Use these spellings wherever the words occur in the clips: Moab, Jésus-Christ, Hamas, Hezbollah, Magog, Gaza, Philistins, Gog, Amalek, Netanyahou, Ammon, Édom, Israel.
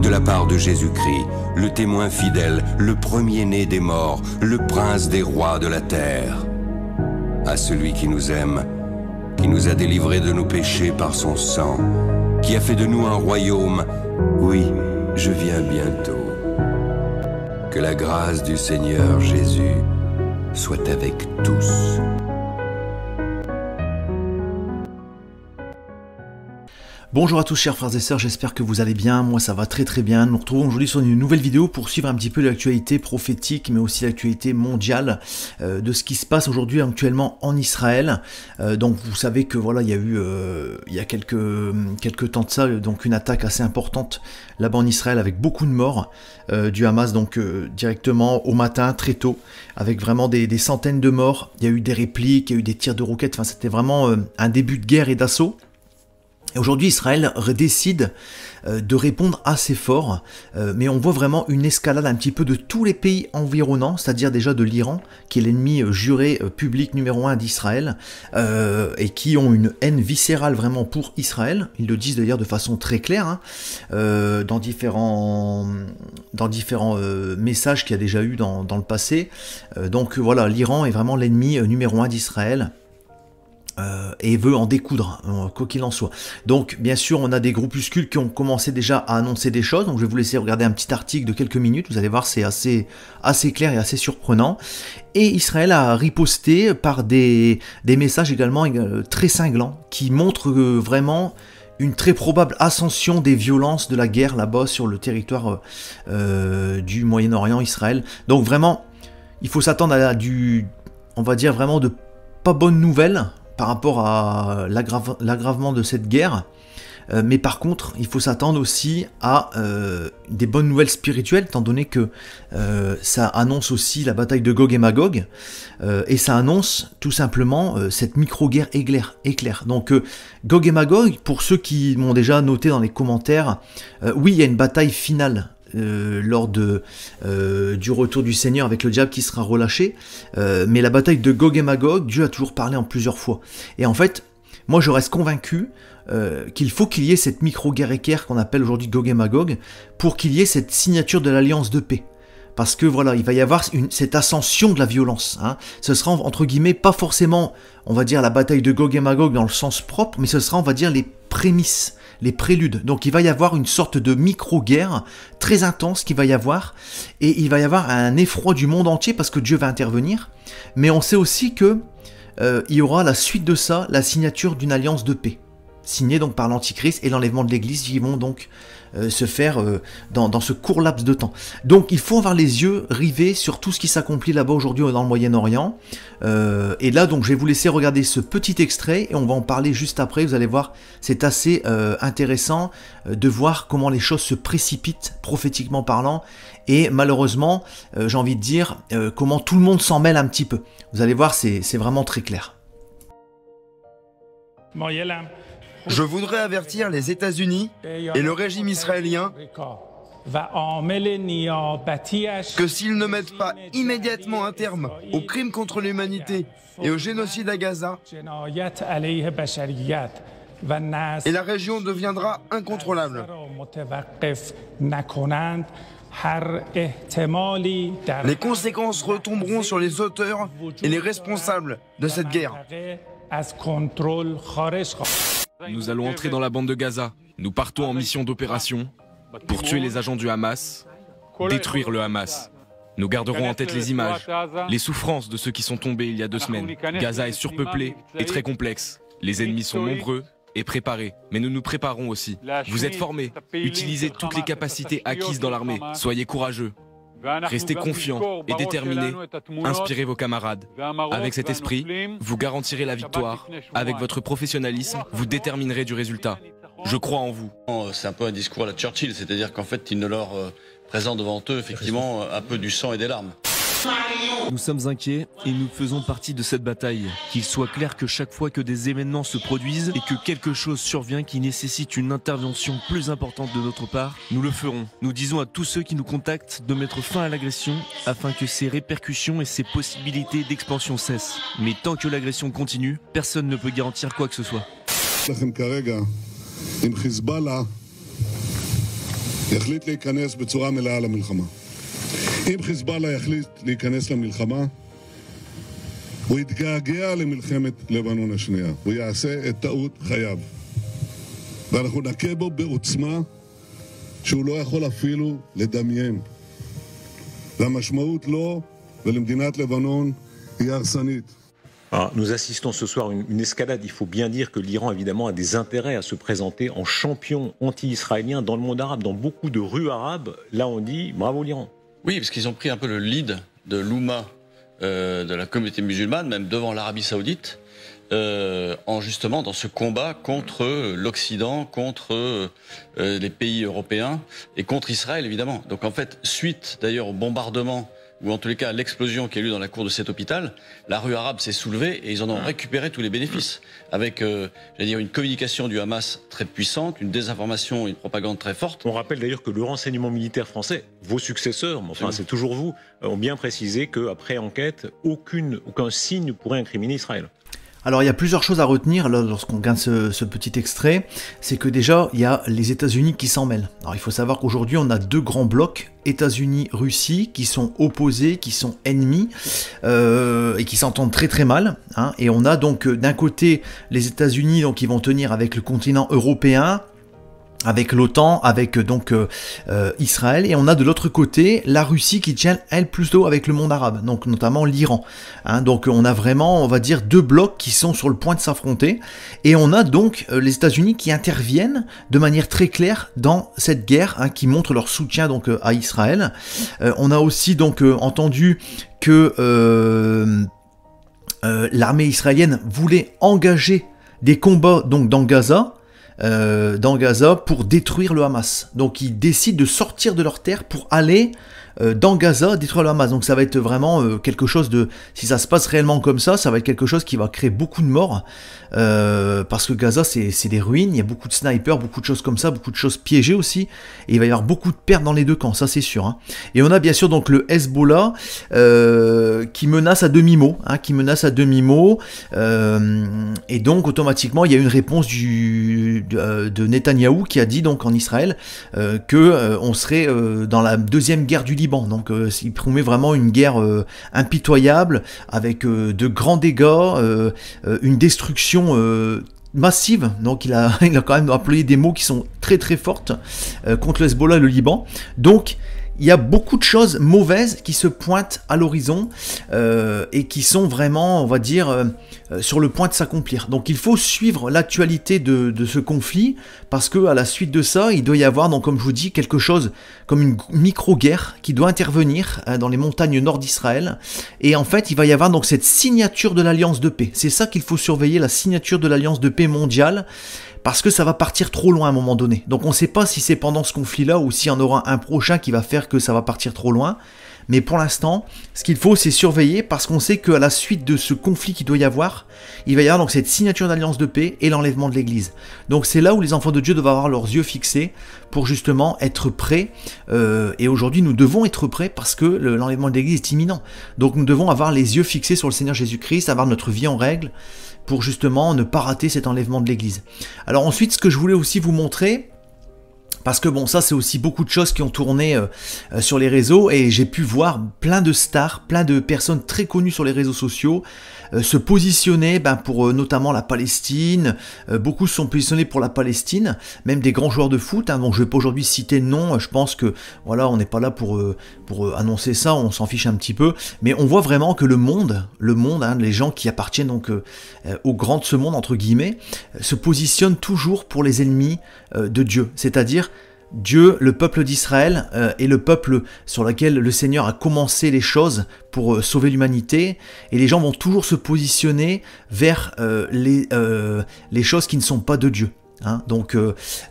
de la part de Jésus-Christ, le témoin fidèle, le premier-né des morts, le prince des rois de la terre. À celui qui nous aime, qui nous a délivrés de nos péchés par son sang, qui a fait de nous un royaume, oui, je viens bientôt. Que la grâce du Seigneur Jésus soit avec tous. Bonjour à tous chers frères et sœurs, j'espère que vous allez bien, moi ça va très très bien. Nous nous retrouvons aujourd'hui sur une nouvelle vidéo pour suivre un petit peu l'actualité prophétique mais aussi l'actualité mondiale de ce qui se passe aujourd'hui actuellement en Israël. Donc vous savez que voilà, il y a eu il y a quelques temps de ça, donc une attaque assez importante là-bas en Israël avec beaucoup de morts du Hamas, donc directement au matin, très tôt, avec vraiment des centaines de morts. Il y a eu des répliques, il y a eu des tirs de roquettes, enfin c'était vraiment un début de guerre et d'assaut. Et aujourd'hui, Israël décide de répondre assez fort, mais on voit vraiment une escalade un petit peu de tous les pays environnants, c'est-à-dire déjà de l'Iran, qui est l'ennemi juré public numéro 1 d'Israël, et qui ont une haine viscérale vraiment pour Israël. Ils le disent d'ailleurs de façon très claire, hein, dans différents messages qu'il y a déjà eu dans le passé. Donc voilà, l'Iran est vraiment l'ennemi numéro 1 d'Israël. Et veut en découdre, quoi qu'il en soit. Donc bien sûr on a des groupuscules qui ont commencé déjà à annoncer des choses, donc je vais vous laisser regarder un petit article de quelques minutes, vous allez voir c'est assez clair et assez surprenant. Et Israël a riposté par des messages également très cinglants, qui montrent vraiment une très probable ascension des violences de la guerre là-bas sur le territoire du Moyen-Orient, Israël. Donc vraiment, il faut s'attendre à on va dire vraiment de pas bonnes nouvelles, par rapport à l'aggravement de cette guerre, mais par contre il faut s'attendre aussi à des bonnes nouvelles spirituelles, étant donné que ça annonce aussi la bataille de Gog et Magog, et ça annonce tout simplement cette micro-guerre éclair. Donc Gog et Magog, pour ceux qui m'ont déjà noté dans les commentaires, oui il y a une bataille finale lors du retour du Seigneur avec le diable qui sera relâché, mais la bataille de Gog et Magog, Dieu a toujours parlé en plusieurs fois. Et en fait, moi je reste convaincu qu'il faut qu'il y ait cette micro-guerre équerre qu'on appelle aujourd'hui Gog et Magog, pour qu'il y ait cette signature de l'alliance de paix. Parce que voilà, il va y avoir cette ascension de la violence, hein. Ce sera entre guillemets pas forcément, on va dire, la bataille de Gog et Magog dans le sens propre, mais ce sera, on va dire, les prémices, les préludes. Donc il va y avoir une sorte de micro-guerre très intense qui va y avoir, et il va y avoir un effroi du monde entier parce que Dieu va intervenir. Mais on sait aussi que il y aura à la suite de ça la signature d'une alliance de paix, signée donc par l'Antichrist et l'enlèvement de l'Église qui vont donc se faire dans ce court laps de temps. Donc il faut avoir les yeux rivés sur tout ce qui s'accomplit là-bas aujourd'hui dans le Moyen-Orient. Et là donc je vais vous laisser regarder ce petit extrait et on va en parler juste après. Vous allez voir, c'est assez intéressant de voir comment les choses se précipitent prophétiquement parlant, et malheureusement j'ai envie de dire comment tout le monde s'en mêle un petit peu. Vous allez voir, c'est vraiment très clair. Je voudrais avertir les États-Unis et le régime israélien que s'ils ne mettent pas immédiatement un terme aux crimes contre l'humanité et au génocide à Gaza, et la région deviendra incontrôlable. Les conséquences retomberont sur les auteurs et les responsables de cette guerre. Nous allons entrer dans la bande de Gaza. Nous partons en mission d'opération pour tuer les agents du Hamas, détruire le Hamas. Nous garderons en tête les images, les souffrances de ceux qui sont tombés il y a 2 semaines. Gaza est surpeuplée et très complexe. Les ennemis sont nombreux et préparés, mais nous nous préparons aussi. Vous êtes formés, utilisez toutes les capacités acquises dans l'armée. Soyez courageux, restez confiants et déterminés, inspirez vos camarades. Avec cet esprit, vous garantirez la victoire. Avec votre professionnalisme, vous déterminerez du résultat. Je crois en vous. C'est un peu un discours à la Churchill, c'est-à-dire qu'en fait, il ne leur présente devant eux, effectivement, un peu du sang et des larmes. Nous sommes inquiets et nous faisons partie de cette bataille. Qu'il soit clair que chaque fois que des événements se produisent et que quelque chose survient qui nécessite une intervention plus importante de notre part, nous le ferons. Nous disons à tous ceux qui nous contactent de mettre fin à l'agression afin que ses répercussions et ses possibilités d'expansion cessent. Mais tant que l'agression continue, personne ne peut garantir quoi que ce soit. יחליט להיכנס בצורה מלאה למלחמה. אם חיזבאללה יחליט להיכנס למלחמה, הוא יתגעגע למלחמת לבנון השנייה, הוא יעשה את טעות חייו. ואנחנו נכה בו בעוצמה שהוא לא יכול אפילו לדמיין. והמשמעות לו ולמדינת לבנון היא הרסנית. Alors, nous assistons ce soir à une escalade. Il faut bien dire que l'Iran, évidemment, a des intérêts à se présenter en champion anti-israélien dans le monde arabe. Dans beaucoup de rues arabes, là, on dit bravo l'Iran. Oui, parce qu'ils ont pris un peu le lead de l'Oumma, de la communauté musulmane, même devant l'Arabie saoudite, en justement dans ce combat contre l'Occident, contre les pays européens et contre Israël, évidemment. Donc, en fait, suite d'ailleurs au bombardement, ou en tous les cas l'explosion qui a eu lieu dans la cour de cet hôpital, la rue arabe s'est soulevée et ils en ont récupéré tous les bénéfices. Avec une communication du Hamas très puissante, une désinformation, une propagande très forte. On rappelle d'ailleurs que le renseignement militaire français, vos successeurs, mais enfin c'est toujours vous, ont bien précisé qu'après enquête, aucun signe ne pourrait incriminer Israël. Alors il y a plusieurs choses à retenir lorsqu'on gagne ce petit extrait, c'est que déjà il y a les États-Unis qui s'en mêlent. Alors il faut savoir qu'aujourd'hui on a deux grands blocs, États-Unis-Russie, qui sont opposés, qui sont ennemis et qui s'entendent très très mal. Hein. Et on a donc d'un côté les États-Unis donc ils vont tenir avec le continent européen, avec l'OTAN, avec donc Israël, et on a de l'autre côté la Russie qui tient elle plus haut avec le monde arabe, donc notamment l'Iran. Hein, donc on a vraiment, on va dire, deux blocs qui sont sur le point de s'affronter, et on a donc les États-Unis qui interviennent de manière très claire dans cette guerre, hein, qui montre leur soutien donc à Israël. On a aussi donc entendu que l'armée israélienne voulait engager des combats donc dans Gaza pour détruire le Hamas. Donc ils décident de sortir de leur terre pour aller dans Gaza détruire le Hamas. Donc ça va être vraiment quelque chose de... Si ça se passe réellement comme ça, ça va être quelque chose qui va créer beaucoup de morts. Parce que Gaza, c'est des ruines. Il y a beaucoup de snipers, beaucoup de choses comme ça, beaucoup de choses piégées aussi. Et il va y avoir beaucoup de pertes dans les deux camps, ça c'est sûr. Hein. Et on a bien sûr donc le Hezbollah qui menace à demi-mot. Hein, qui menace à demi-mot. Et donc automatiquement, il y a une réponse de Netanyahou qui a dit donc en Israël que on serait dans la deuxième guerre du Liban, donc il promet vraiment une guerre impitoyable avec de grands dégâts, une destruction massive, donc il a quand même employé des mots qui sont très très fortes contre le Hezbollah et le Liban. Donc il y a beaucoup de choses mauvaises qui se pointent à l'horizon et qui sont vraiment, on va dire, sur le point de s'accomplir. Donc il faut suivre l'actualité de ce conflit parce que à la suite de ça, il doit y avoir, donc, comme je vous dis, quelque chose comme une micro-guerre qui doit intervenir dans les montagnes nord d'Israël. Et en fait, il va y avoir donc cette signature de l'alliance de paix. C'est ça qu'il faut surveiller, la signature de l'alliance de paix mondiale. Parce que ça va partir trop loin à un moment donné. Donc on ne sait pas si c'est pendant ce conflit-là ou s'il y en aura un prochain qui va faire que ça va partir trop loin. Mais pour l'instant, ce qu'il faut, c'est surveiller parce qu'on sait qu'à la suite de ce conflit qu'il doit y avoir, il va y avoir donc cette signature d'alliance de paix et l'enlèvement de l'Église. Donc c'est là où les enfants de Dieu doivent avoir leurs yeux fixés pour justement être prêts. Et aujourd'hui, nous devons être prêts parce que l'enlèvement de l'Église est imminent. Donc nous devons avoir les yeux fixés sur le Seigneur Jésus-Christ, avoir notre vie en règle pour justement ne pas rater cet enlèvement de l'Église. Alors ensuite, ce que je voulais aussi vous montrer... Parce que bon, ça c'est aussi beaucoup de choses qui ont tourné sur les réseaux et j'ai pu voir plein de stars, plein de personnes très connues sur les réseaux sociaux se positionner pour notamment la Palestine. Beaucoup se sont positionnés pour la Palestine, même des grands joueurs de foot. Hein, bon, je ne vais pas aujourd'hui citer de nom, je pense que voilà, on n'est pas là pour annoncer ça, on s'en fiche un petit peu. Mais on voit vraiment que le monde, hein, les gens qui appartiennent donc au grand de ce monde, entre guillemets, se positionnent toujours pour les ennemis de Dieu, c'est-à-dire Dieu, le peuple d'Israël et le peuple sur lequel le Seigneur a commencé les choses pour sauver l'humanité. Et les gens vont toujours se positionner vers les choses qui ne sont pas de Dieu. Hein. Donc,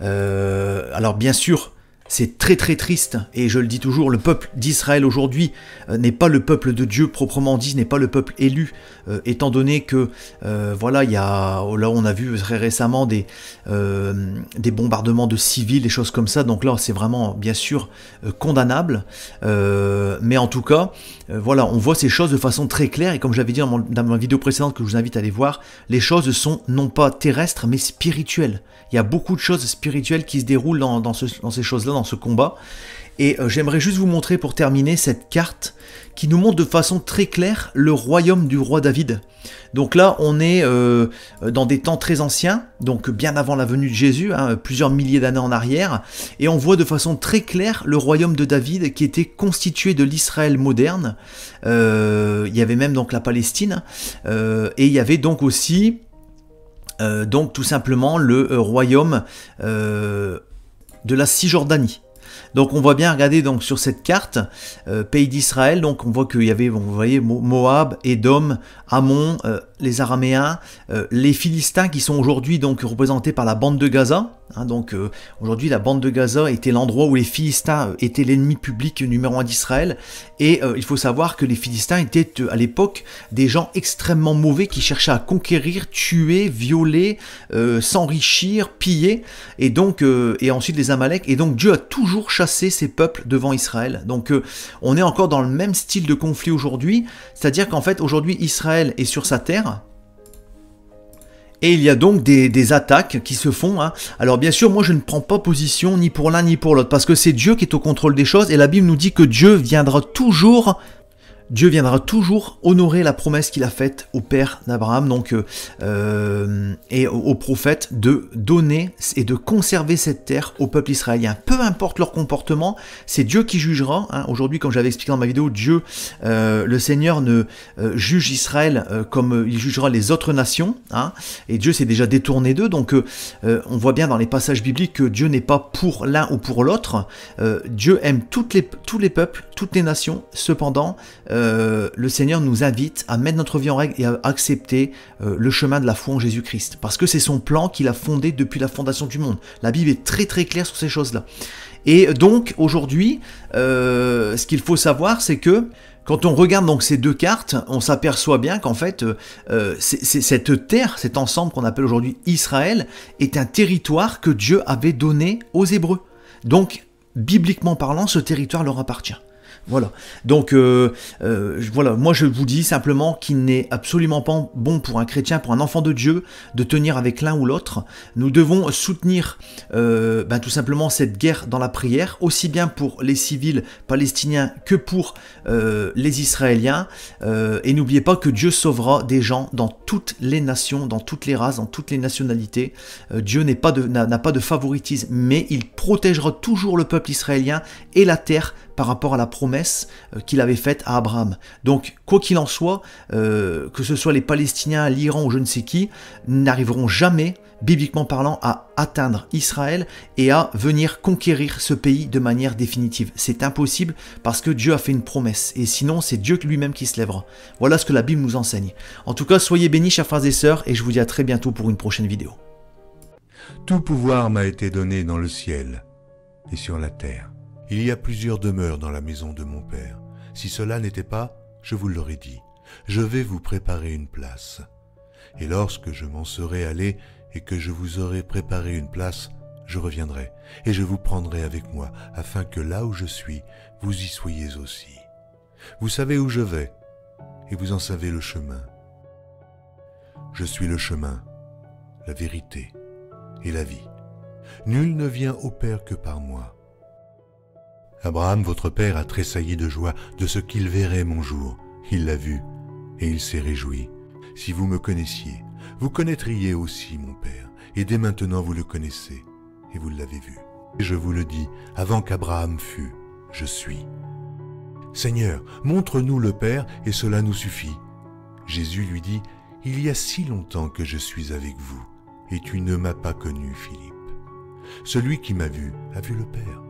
alors bien sûr, c'est très très triste, et je le dis toujours, le peuple d'Israël aujourd'hui n'est pas le peuple de Dieu proprement dit, n'est pas le peuple élu, étant donné que, voilà, là on a vu très récemment des bombardements de civils, des choses comme ça, donc là c'est vraiment bien sûr condamnable, mais en tout cas, voilà, on voit ces choses de façon très claire, et comme j'avais dit dans ma vidéo précédente que je vous invite à aller voir, les choses sont non pas terrestres, mais spirituelles. Il y a beaucoup de choses spirituelles qui se déroulent dans ces choses-là, dans ce combat. Et j'aimerais juste vous montrer pour terminer cette carte qui nous montre de façon très claire le royaume du roi David. Donc là on est dans des temps très anciens, donc bien avant la venue de Jésus, hein, plusieurs milliers d'années en arrière. Et on voit de façon très claire le royaume de David qui était constitué de l'Israël moderne. Il y avait même donc la Palestine et il y avait donc aussi donc tout simplement le royaume de la Cisjordanie. Donc on voit bien, regardez donc sur cette carte, pays d'Israël, donc on voit qu'il y avait, vous voyez, Moab, Édom, Ammon, les Araméens, les Philistins qui sont aujourd'hui donc représentés par la bande de Gaza. Hein, donc aujourd'hui la bande de Gaza était l'endroit où les Philistins étaient l'ennemi public numéro 1 d'Israël. Et il faut savoir que les Philistins étaient à l'époque des gens extrêmement mauvais qui cherchaient à conquérir, tuer, violer, s'enrichir, piller. Et donc et ensuite les Amalek. Et donc Dieu a toujours chassé ces peuples devant Israël. Donc on est encore dans le même style de conflit aujourd'hui. C'est-à-dire qu'en fait aujourd'hui Israël est sur sa terre. Et il y a donc des attaques qui se font. Hein. Alors bien sûr, moi je ne prends pas position ni pour l'un ni pour l'autre, parce que c'est Dieu qui est au contrôle des choses, et la Bible nous dit que Dieu viendra toujours honorer la promesse qu'il a faite au père d'Abraham, donc et aux prophètes, de donner et de conserver cette terre au peuple israélien. Peu importe leur comportement, c'est Dieu qui jugera. Hein. Aujourd'hui, comme j'avais expliqué dans ma vidéo, Dieu, le Seigneur, ne juge Israël comme il jugera les autres nations. Hein. Et Dieu s'est déjà détourné d'eux. Donc, on voit bien dans les passages bibliques que Dieu n'est pas pour l'un ou pour l'autre. Dieu aime tous les peuples, toutes les nations. Cependant, le Seigneur nous invite à mettre notre vie en règle et à accepter le chemin de la foi en Jésus-Christ. Parce que c'est son plan qu'il a fondé depuis la fondation du monde. La Bible est très très claire sur ces choses-là. Et donc aujourd'hui, ce qu'il faut savoir, c'est que quand on regarde donc ces deux cartes, on s'aperçoit bien qu'en fait, cette terre, cet ensemble qu'on appelle aujourd'hui Israël, est un territoire que Dieu avait donné aux Hébreux. Donc, bibliquement parlant, ce territoire leur appartient. Voilà, donc voilà, moi je vous dis simplement qu'il n'est absolument pas bon pour un chrétien, pour un enfant de Dieu, de tenir avec l'un ou l'autre. Nous devons soutenir tout simplement cette guerre dans la prière, aussi bien pour les civils palestiniens que pour les Israéliens. Et n'oubliez pas que Dieu sauvera des gens dans toutes les nations, dans toutes les races, dans toutes les nationalités. Dieu n'a pas de favoritisme, mais il protégera toujours le peuple israélien et la terre par rapport à la promesse qu'il avait faite à Abraham. Donc, quoi qu'il en soit, que ce soit les Palestiniens, l'Iran ou je ne sais qui, n'arriveront jamais, bibliquement parlant, à atteindre Israël et à venir conquérir ce pays de manière définitive. C'est impossible parce que Dieu a fait une promesse. Et sinon, c'est Dieu lui-même qui se lèvera. Voilà ce que la Bible nous enseigne. En tout cas, soyez bénis, chers frères et sœurs, et je vous dis à très bientôt pour une prochaine vidéo. Tout pouvoir m'a été donné dans le ciel et sur la terre. Il y a plusieurs demeures dans la maison de mon Père. Si cela n'était pas, je vous l'aurais dit. Je vais vous préparer une place. Et lorsque je m'en serai allé et que je vous aurai préparé une place, je reviendrai et je vous prendrai avec moi, afin que là où je suis, vous y soyez aussi. Vous savez où je vais et vous en savez le chemin. Je suis le chemin, la vérité et la vie. Nul ne vient au Père que par moi. Abraham, votre père, a tressailli de joie de ce qu'il verrait mon jour. Il l'a vu et il s'est réjoui. Si vous me connaissiez, vous connaîtriez aussi mon Père, et dès maintenant vous le connaissez et vous l'avez vu. Et je vous le dis, avant qu'Abraham fût, je suis. Seigneur, montre-nous le Père et cela nous suffit. Jésus lui dit, il y a si longtemps que je suis avec vous et tu ne m'as pas connu, Philippe. Celui qui m'a vu le Père.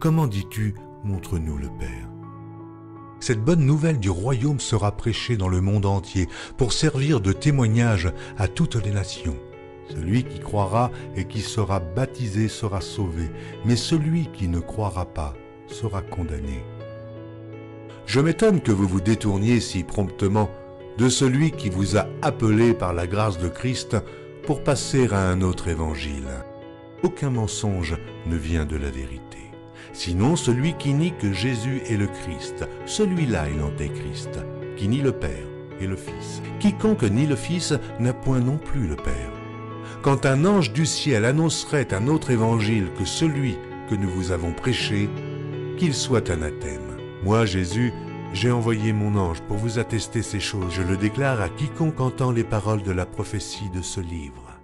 Comment dis-tu, montre-nous le Père? Cette bonne nouvelle du royaume sera prêchée dans le monde entier pour servir de témoignage à toutes les nations. Celui qui croira et qui sera baptisé sera sauvé, mais celui qui ne croira pas sera condamné. Je m'étonne que vous vous détourniez si promptement de celui qui vous a appelé par la grâce de Christ pour passer à un autre évangile. Aucun mensonge ne vient de la vérité. Sinon, celui qui nie que Jésus est le Christ, celui-là est l'antéchrist, qui nie le Père et le Fils. Quiconque nie le Fils n'a point non plus le Père. Quand un ange du ciel annoncerait un autre évangile que celui que nous vous avons prêché, qu'il soit anathème. Moi, Jésus, j'ai envoyé mon ange pour vous attester ces choses. Je le déclare à quiconque entend les paroles de la prophétie de ce livre.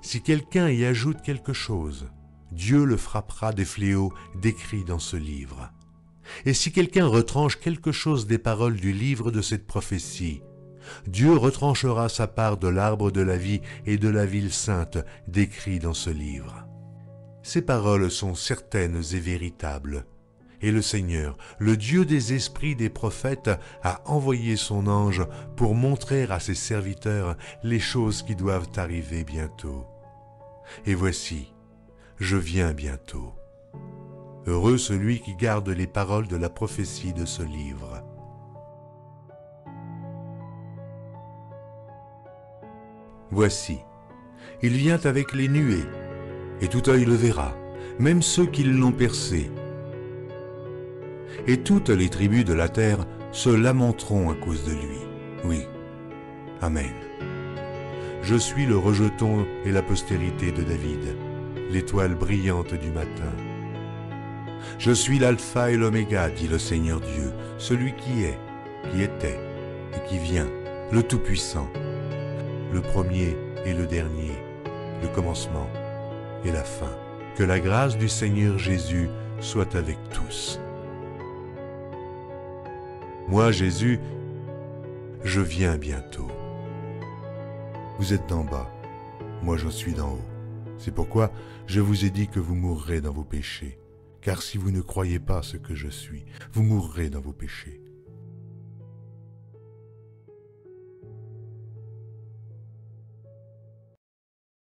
Si quelqu'un y ajoute quelque chose, Dieu le frappera des fléaux décrits dans ce livre. Et si quelqu'un retranche quelque chose des paroles du livre de cette prophétie, Dieu retranchera sa part de l'arbre de la vie et de la ville sainte décrits dans ce livre. Ces paroles sont certaines et véritables. Et le Seigneur, le Dieu des esprits des prophètes, a envoyé son ange pour montrer à ses serviteurs les choses qui doivent arriver bientôt. Et voici, je viens bientôt. Heureux celui qui garde les paroles de la prophétie de ce livre. Voici, il vient avec les nuées, et tout œil le verra, même ceux qui l'ont percé. Et toutes les tribus de la terre se lamenteront à cause de lui. Oui. Amen. Je suis le rejeton et la postérité de David, l'étoile brillante du matin. Je suis l'alpha et l'oméga, dit le Seigneur Dieu, celui qui est, qui était et qui vient, le Tout-Puissant, le premier et le dernier, le commencement et la fin. Que la grâce du Seigneur Jésus soit avec tous. Moi, Jésus, je viens bientôt. Vous êtes d'en bas, moi je suis d'en haut. C'est pourquoi je vous ai dit que vous mourrez dans vos péchés. Car si vous ne croyez pas ce que je suis, vous mourrez dans vos péchés.